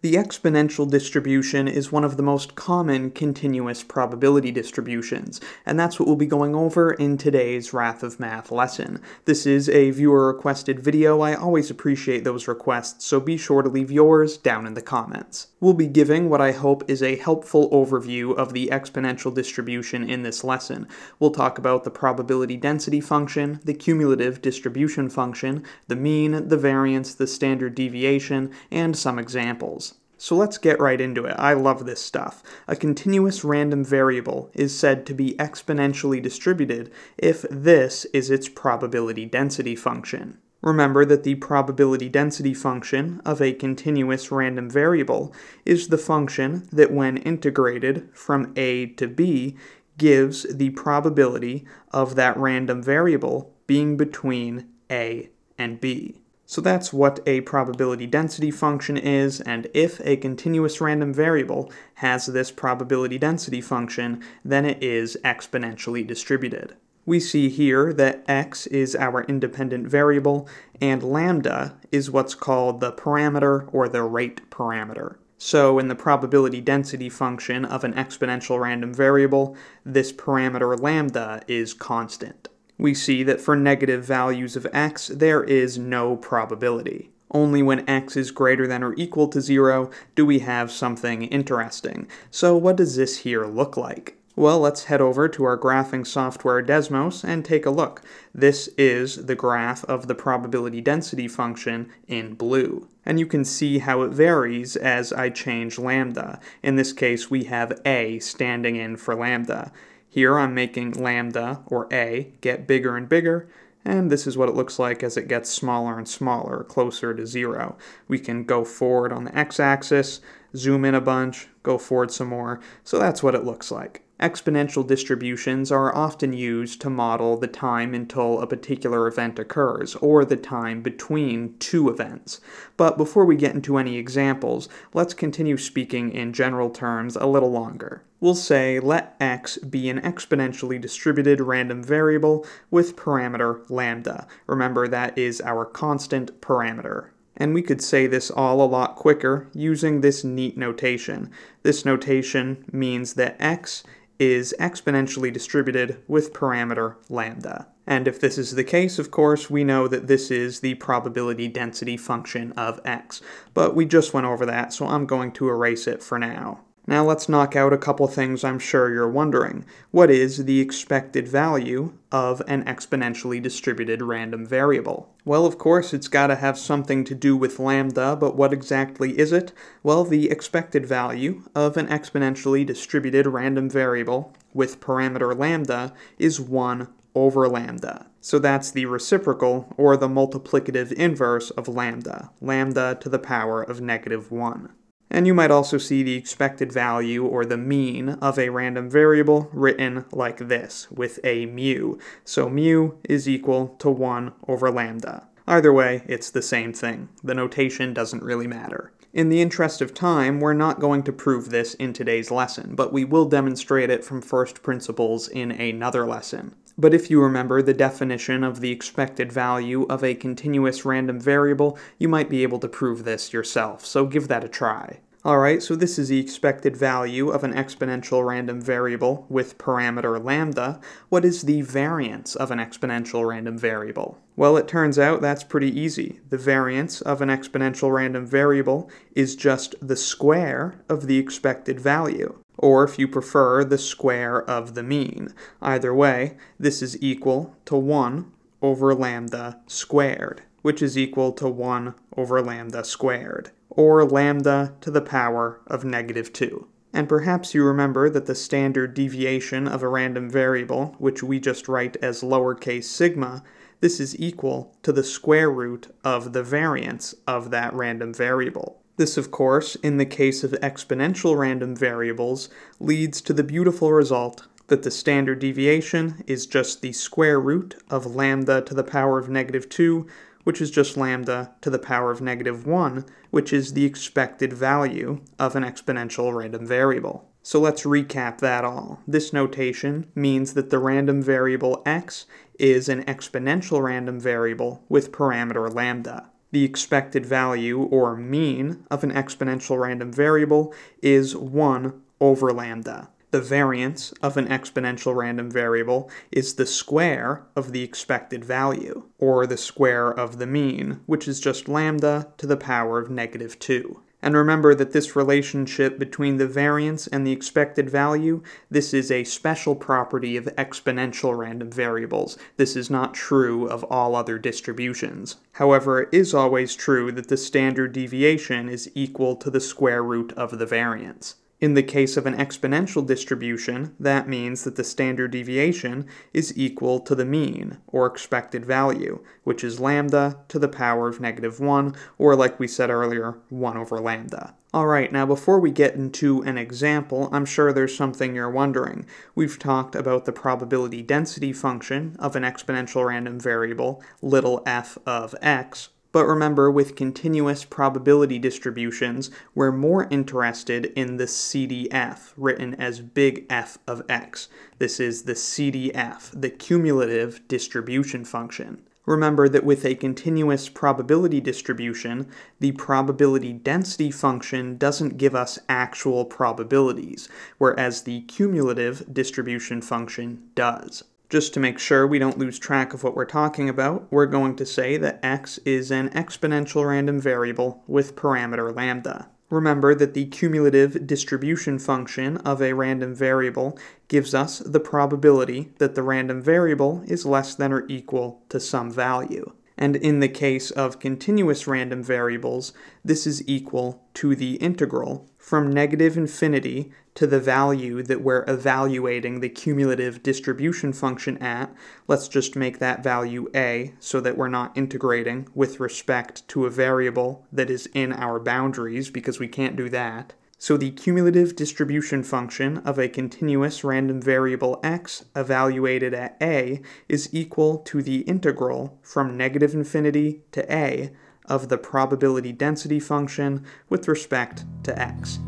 The exponential distribution is one of the most common continuous probability distributions, and that's what we'll be going over in today's Wrath of Math lesson. This is a viewer-requested video. I always appreciate those requests, so be sure to leave yours down in the comments. We'll be giving what I hope is a helpful overview of the exponential distribution in this lesson. We'll talk about the probability density function, the cumulative distribution function, the mean, the variance, the standard deviation, and some examples. So let's get right into it. I love this stuff. A continuous random variable is said to be exponentially distributed if this is its probability density function. Remember that the probability density function of a continuous random variable is the function that, when integrated from A to B, gives the probability of that random variable being between A and B. So that's what a probability density function is, and if a continuous random variable has this probability density function, then it is exponentially distributed. We see here that x is our independent variable, and lambda is what's called the parameter or the rate parameter. So in the probability density function of an exponential random variable, this parameter lambda is constant. We see that for negative values of x, there is no probability. Only when x is greater than or equal to 0 do we have something interesting. So what does this here look like? Well, let's head over to our graphing software Desmos and take a look. This is the graph of the probability density function in blue. And you can see how it varies as I change lambda. In this case, we have a standing in for lambda. Here I'm making lambda, or a, get bigger and bigger, and this is what it looks like as it gets smaller and smaller, closer to 0. We can go forward on the x-axis, zoom in a bunch, go forward some more, so that's what it looks like. Exponential distributions are often used to model the time until a particular event occurs, or the time between two events. But before we get into any examples, let's continue speaking in general terms a little longer. We'll say let x be an exponentially distributed random variable with parameter lambda. Remember, that is our constant parameter. And we could say this all a lot quicker using this neat notation. This notation means that x is exponentially distributed with parameter lambda. And if this is the case, of course, we know that this is the probability density function of x. But we just went over that, so I'm going to erase it for now. Now let's knock out a couple things I'm sure you're wondering. What is the expected value of an exponentially distributed random variable? Well, of course, it's got to have something to do with lambda, but what exactly is it? Well, the expected value of an exponentially distributed random variable with parameter lambda is 1 over lambda. So that's the reciprocal, or the multiplicative inverse of lambda, lambda to the power of -1. And you might also see the expected value, or the mean, of a random variable written like this, with a mu. So mu is equal to 1 over lambda. Either way, it's the same thing. The notation doesn't really matter. In the interest of time, we're not going to prove this in today's lesson, but we will demonstrate it from first principles in another lesson. But if you remember the definition of the expected value of a continuous random variable, you might be able to prove this yourself, so give that a try. Alright, so this is the expected value of an exponential random variable with parameter lambda. What is the variance of an exponential random variable? Well, it turns out that's pretty easy. The variance of an exponential random variable is just the square of the expected value, or if you prefer, the square of the mean. Either way, this is equal to 1 over lambda squared, which is equal to 1 over lambda squared, or lambda to the power of -2. And perhaps you remember that the standard deviation of a random variable, which we just write as lowercase sigma, this is equal to the square root of the variance of that random variable. This, of course, in the case of exponential random variables, leads to the beautiful result that the standard deviation is just the square root of lambda to the power of -2, which is just lambda to the power of -1, which is the expected value of an exponential random variable. So let's recap that all. This notation means that the random variable x is an exponential random variable with parameter lambda. The expected value, or mean, of an exponential random variable is 1 over lambda. The variance of an exponential random variable is the square of the expected value, or the square of the mean, which is just lambda to the power of -2. And remember that this relationship between the variance and the expected value, this is a special property of exponential random variables. This is not true of all other distributions. However, it is always true that the standard deviation is equal to the square root of the variance. In the case of an exponential distribution, that means that the standard deviation is equal to the mean, or expected value, which is lambda to the power of -1, or like we said earlier, 1 over lambda. Alright, now before we get into an example, I'm sure there's something you're wondering. We've talked about the probability density function of an exponential random variable, little f of x. But remember, with continuous probability distributions, we're more interested in the CDF, written as big F of x. This is the CDF, the cumulative distribution function. Remember that with a continuous probability distribution, the probability density function doesn't give us actual probabilities, whereas the cumulative distribution function does. Just to make sure we don't lose track of what we're talking about, we're going to say that x is an exponential random variable with parameter lambda. Remember that the cumulative distribution function of a random variable gives us the probability that the random variable is less than or equal to some value. And in the case of continuous random variables, this is equal to the integral from -infinity to the value that we're evaluating the cumulative distribution function at. Let's just make that value a so that we're not integrating with respect to a variable that is in our boundaries, because we can't do that. So the cumulative distribution function of a continuous random variable x evaluated at a is equal to the integral from -infinity to a of the probability density function with respect to x.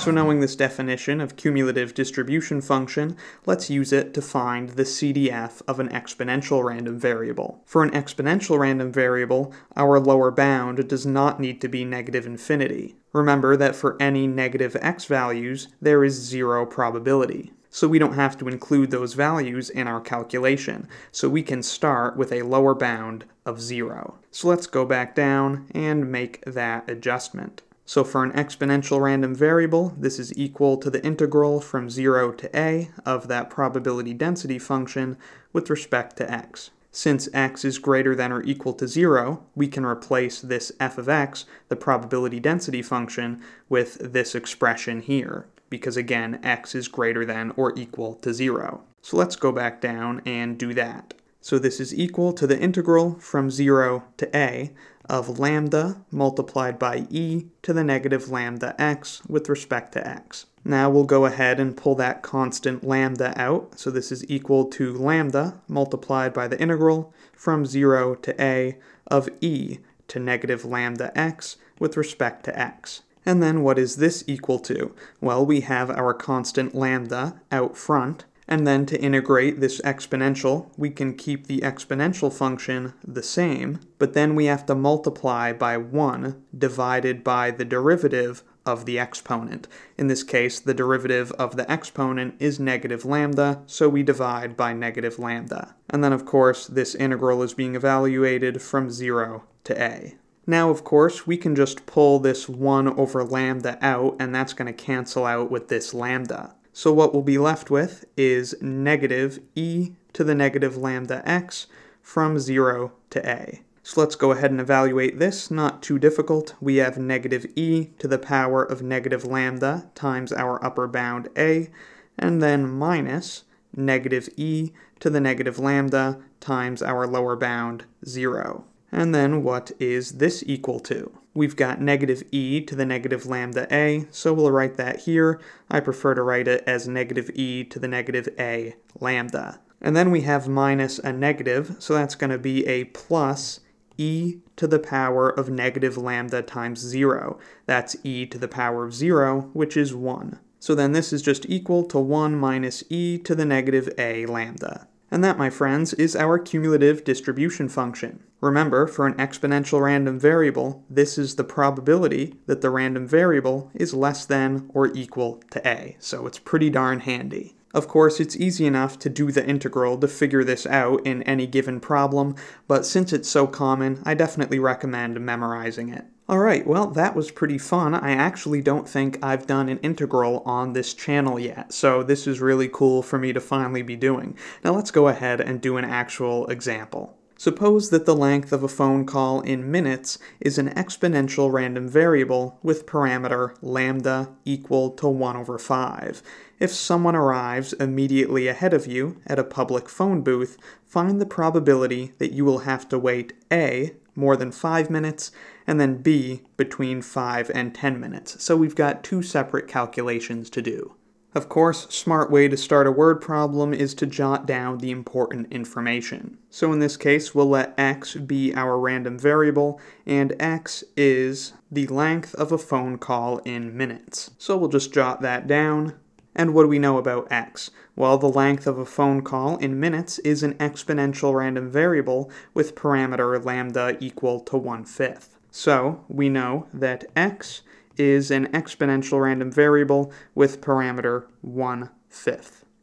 So knowing this definition of cumulative distribution function, let's use it to find the CDF of an exponential random variable. For an exponential random variable, our lower bound does not need to be -infinity. Remember that for any negative x values, there is 0 probability. So we don't have to include those values in our calculation. So we can start with a lower bound of 0. So let's go back down and make that adjustment. So for an exponential random variable, this is equal to the integral from 0 to a of that probability density function with respect to x. Since x is greater than or equal to 0, we can replace this f of x, the probability density function, with this expression here, because again, x is greater than or equal to 0. So let's go back down and do that. So this is equal to the integral from 0 to a of lambda multiplied by e to the -λx with respect to x. Now we'll go ahead and pull that constant lambda out. So this is equal to lambda multiplied by the integral from 0 to a of e to -λx with respect to x. And then what is this equal to? Well, we have our constant lambda out front. And then to integrate this exponential, we can keep the exponential function the same, but then we have to multiply by 1 divided by the derivative of the exponent. In this case, the derivative of the exponent is -λ, so we divide by -λ. And then, of course, this integral is being evaluated from 0 to a. Now, of course, we can just pull this 1 over lambda out, and that's going to cancel out with this lambda. So what we'll be left with is -e to the -λx from 0 to a. So let's go ahead and evaluate this, not too difficult. We have -e to the power of -λ times our upper bound a, and then minus -e to the -λ times our lower bound 0. And then what is this equal to? We've got -e to the -λa, so we'll write that here. I prefer to write it as -e to the -a lambda. And then we have minus a negative, so that's going to be a plus e to the power of -λ times 0. That's e to the power of 0, which is 1. So then this is just equal to 1 minus e to the negative a lambda. And that, my friends, is our cumulative distribution function. Remember, for an exponential random variable, this is the probability that the random variable is less than or equal to a, so it's pretty darn handy. Of course, it's easy enough to do the integral to figure this out in any given problem, but since it's so common, I definitely recommend memorizing it. Alright, well that was pretty fun. I actually don't think I've done an integral on this channel yet, so this is really cool for me to finally be doing. Now let's go ahead and do an actual example. Suppose that the length of a phone call in minutes is an exponential random variable with parameter lambda equal to 1/5. If someone arrives immediately ahead of you at a public phone booth, find the probability that you will have to wait a, more than 5 minutes, and then b, between 5 and 10 minutes. So we've got two separate calculations to do. Of course, a smart way to start a word problem is to jot down the important information. So in this case, we'll let x be our random variable, and x is the length of a phone call in minutes. So we'll just jot that down. And what do we know about x? Well, the length of a phone call in minutes is an exponential random variable with parameter lambda equal to 1/5. So we know that x is an exponential random variable with parameter 1/5.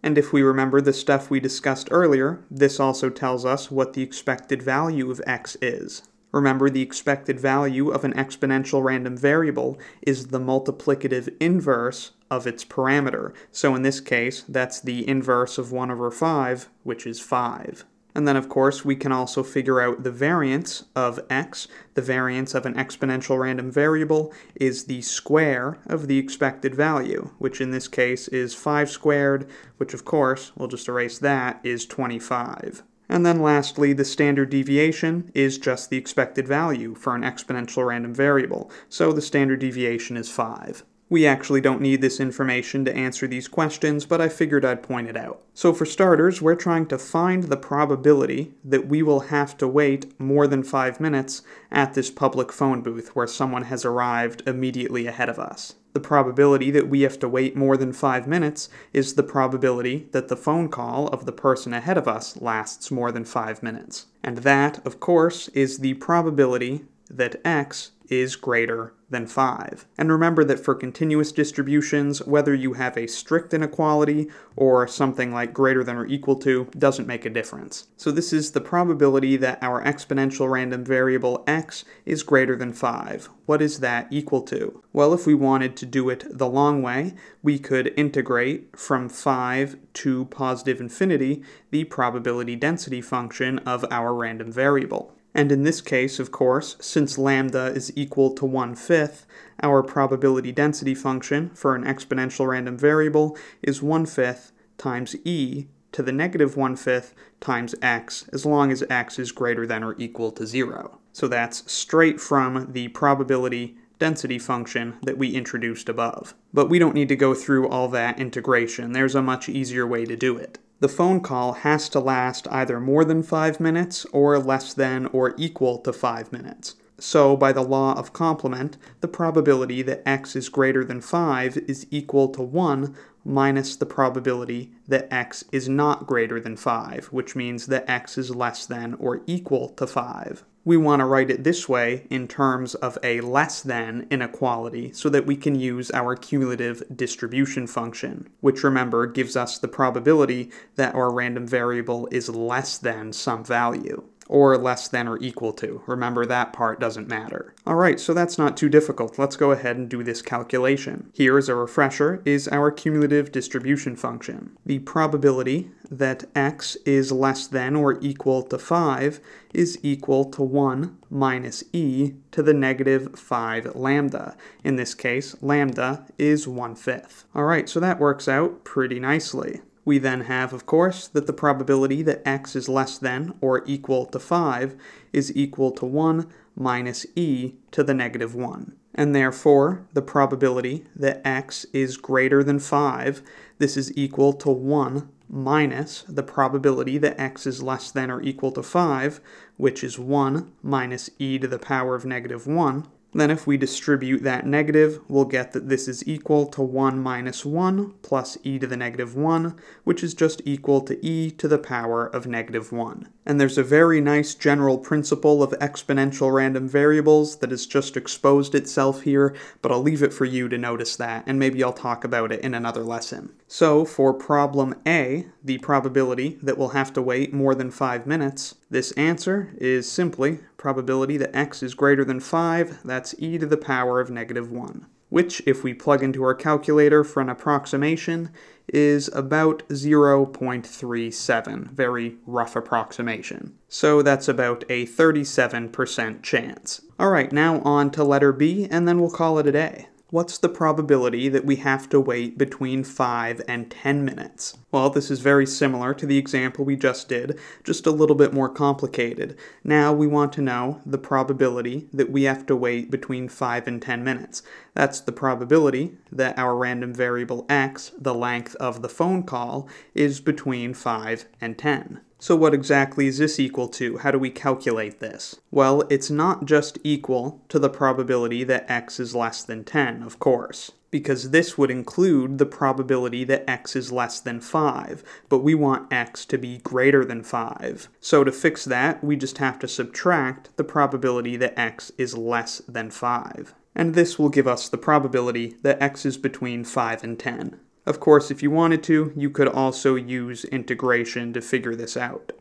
And if we remember the stuff we discussed earlier, this also tells us what the expected value of x is. Remember, the expected value of an exponential random variable is the multiplicative inverse of its parameter. So in this case, that's the inverse of 1/5, which is 5. And then of course, we can also figure out the variance of x. The variance of an exponential random variable is the square of the expected value, which in this case is 5 squared, which of course, we'll just erase that, is 25. And then lastly, the standard deviation is just the expected value for an exponential random variable, so the standard deviation is 5. We actually don't need this information to answer these questions, but I figured I'd point it out. So for starters, we're trying to find the probability that we will have to wait more than 5 minutes at this public phone booth where someone has arrived immediately ahead of us. The probability that we have to wait more than 5 minutes is the probability that the phone call of the person ahead of us lasts more than 5 minutes. And that, of course, is the probability that x is greater than 5. And remember that for continuous distributions, whether you have a strict inequality or something like greater than or equal to doesn't make a difference. So this is the probability that our exponential random variable x is greater than 5. What is that equal to? Well, if we wanted to do it the long way, we could integrate from 5 to positive infinity the probability density function of our random variable. And in this case, of course, since lambda is equal to 1/5, our probability density function for an exponential random variable is 1/5 times e to the negative 1/5 times x, as long as x is greater than or equal to 0. So that's straight from the probability density function that we introduced above. But we don't need to go through all that integration. There's a much easier way to do it. The phone call has to last either more than 5 minutes or less than or equal to 5 minutes. So by the law of complement, the probability that x is greater than 5 is equal to 1 minus the probability that x is not greater than 5, which means that x is less than or equal to 5. We want to write it this way in terms of a less than inequality so that we can use our cumulative distribution function, which remember gives us the probability that our random variable is less than some value, or less than or equal to. Remember, that part doesn't matter. Alright, so that's not too difficult. Let's go ahead and do this calculation. Here, as a refresher, is our cumulative distribution function. The probability that x is less than or equal to 5 is equal to 1 minus e to the negative 5 lambda. In this case, lambda is 1/5. Alright, so that works out pretty nicely. We then have, of course, that the probability that x is less than or equal to 5 is equal to 1 minus e to the negative 1. And therefore, the probability that x is greater than 5, this is equal to 1 minus the probability that x is less than or equal to 5, which is 1 minus e to the power of negative 1. Then if we distribute that negative, we'll get that this is equal to 1 minus 1 plus e to the negative 1, which is just equal to e to the power of negative 1. And there's a very nice general principle of exponential random variables that has just exposed itself here, but I'll leave it for you to notice that, and maybe I'll talk about it in another lesson. So for problem A, the probability that we'll have to wait more than 5 minutes, this answer is simply probability that x is greater than 5, that's e to the power of negative 1, which, if we plug into our calculator for an approximation, is about 0.37, very rough approximation. So that's about a 37% chance. Alright, now on to letter B, and then we'll call it a day. What's the probability that we have to wait between 5 and 10 minutes? Well, this is very similar to the example we just did, just a little bit more complicated. Now we want to know the probability that we have to wait between 5 and 10 minutes. That's the probability that our random variable x, the length of the phone call, is between 5 and 10. So what exactly is this equal to? How do we calculate this? Well, it's not just equal to the probability that x is less than 10, of course, because this would include the probability that x is less than 5, but we want x to be greater than 5. So to fix that, we just have to subtract the probability that x is less than 5. And this will give us the probability that x is between 5 and 10. Of course, if you wanted to, you could also use integration to figure this out.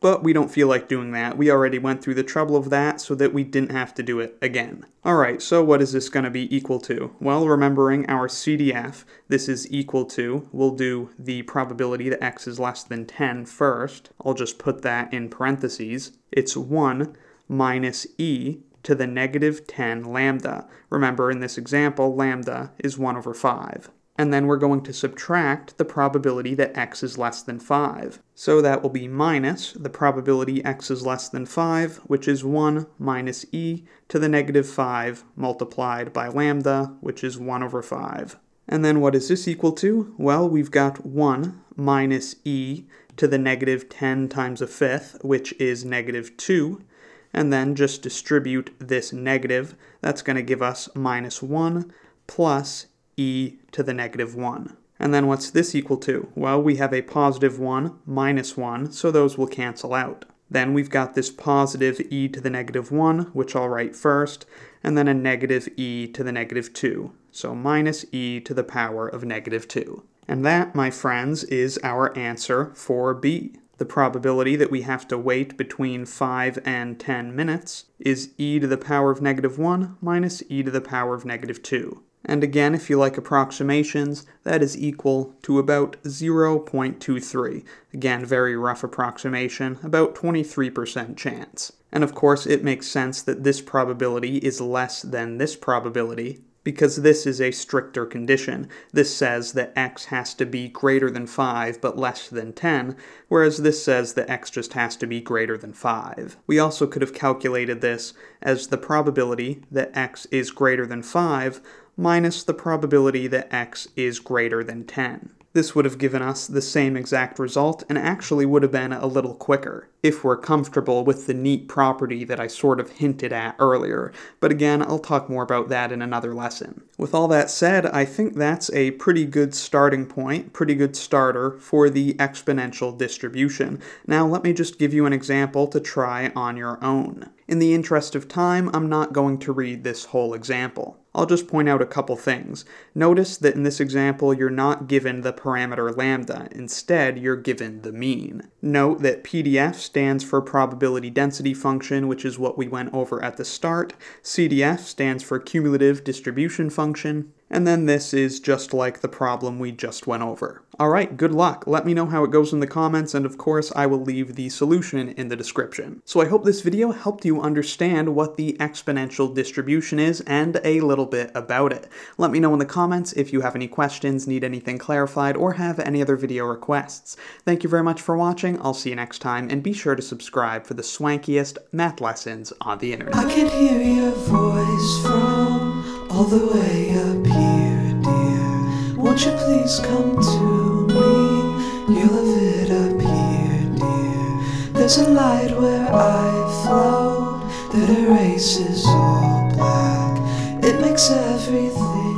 But we don't feel like doing that. We already went through the trouble of that so that we didn't have to do it again. Alright, so what is this going to be equal to? Well, remembering our CDF, this is equal to, we'll do the probability that x is less than 10 first. I'll just put that in parentheses. It's 1 minus e to the negative 10 lambda. Remember, in this example, lambda is 1 over 5. And then we're going to subtract the probability that x is less than 5. So that will be minus the probability x is less than 5, which is 1 minus e to the negative 5 multiplied by lambda, which is 1 over 5. And then what is this equal to? Well, we've got 1 minus e to the negative 10 times a fifth, which is negative 2. And then just distribute this negative. That's going to give us minus 1 plus e to the negative 1. And then what's this equal to? Well, we have a positive 1 minus 1, so those will cancel out. Then we've got this positive e to the negative 1, which I'll write first, and then a negative e to the negative 2. So minus e to the power of negative 2. And that, my friends, is our answer for B. The probability that we have to wait between 5 and 10 minutes is e to the power of negative 1 minus e to the power of negative 2. And again, if you like approximations, that is equal to about 0.23. Again, very rough approximation, about 23% chance. And of course, it makes sense that this probability is less than this probability, because this is a stricter condition. This says that x has to be greater than 5 but less than 10, whereas this says that x just has to be greater than 5. We also could have calculated this as the probability that x is greater than 5 minus the probability that x is greater than 10. This would have given us the same exact result, and actually would have been a little quicker, if we're comfortable with the neat property that I sort of hinted at earlier. But again, I'll talk more about that in another lesson. With all that said, I think that's a pretty good starting point, pretty good starter for the exponential distribution. Now let me just give you an example to try on your own. In the interest of time, I'm not going to read this whole example. I'll just point out a couple things. Notice that in this example, you're not given the parameter lambda. Instead, you're given the mean. Note that PDF stands for probability density function, which is what we went over at the start. CDF stands for cumulative distribution function. And then this is just like the problem we just went over. Alright, good luck. Let me know how it goes in the comments, and of course I will leave the solution in the description. So I hope this video helped you understand what the exponential distribution is and a little bit about it. Let me know in the comments if you have any questions, need anything clarified, or have any other video requests. Thank you very much for watching, I'll see you next time, and be sure to subscribe for the swankiest math lessons on the internet. I can hear your voice from all the way up here. Won't you please come to me? You love it up here, dear. There's a light where I float that erases all black. fix everything.